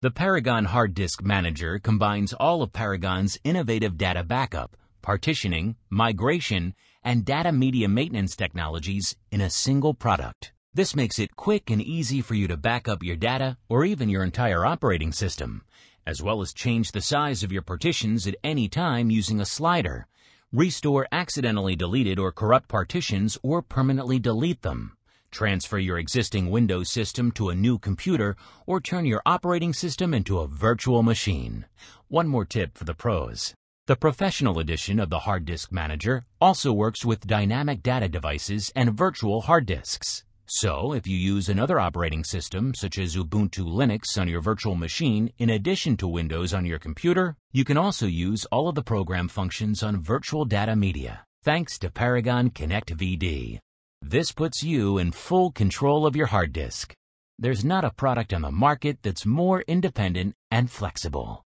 The Paragon Hard Disk Manager combines all of Paragon's innovative data backup, partitioning, migration, and data media maintenance technologies in a single product. This makes it quick and easy for you to back up your data or even your entire operating system, as well as change the size of your partitions at any time using a slider, restore accidentally deleted or corrupt partitions or permanently delete them, transfer your existing Windows system to a new computer, or turn your operating system into a virtual machine. One more tip for the pros. The Professional Edition of the Hard Disk Manager also works with dynamic data devices and virtual hard disks. So, if you use another operating system, such as Ubuntu Linux on your virtual machine, in addition to Windows on your computer, you can also use all of the program functions on virtual data media, thanks to Paragon Connect VD. This puts you in full control of your hard disk. There's not a product on the market that's more independent and flexible.